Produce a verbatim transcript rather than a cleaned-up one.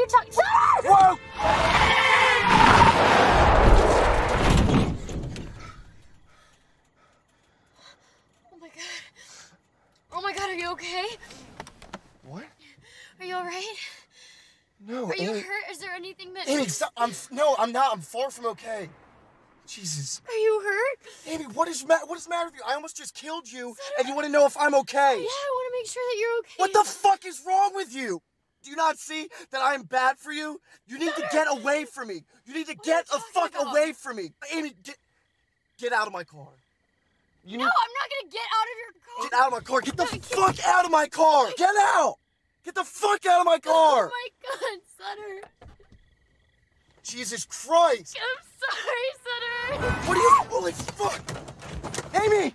you talking? Whoa! Oh my God. Oh my God, are you okay? What? Are you all right? No. Are you Amy, hurt? Is there anything that... Amy, stop. I'm, no, I'm not. I'm far from okay. Jesus. Are you hurt? Amy, what is, what is the matter with you? I almost just killed you, Sutter, and you want to know if I'm okay. Yeah, I want to make sure that you're okay. What the fuck is wrong with you? Do you not see that I am bad for you? You need Sutter. to get away from me. You need to what get the fuck about? away from me. Amy, get, get out of my car. You no, need, I'm not going to get out of your car. Get out of my car. Get the fuck can't. out of my car. Get out. Get the fuck out of my car. Oh my God, Sutter. Jesus Christ. I'm sorry, Sutter. What are you... Holy fuck. Amy.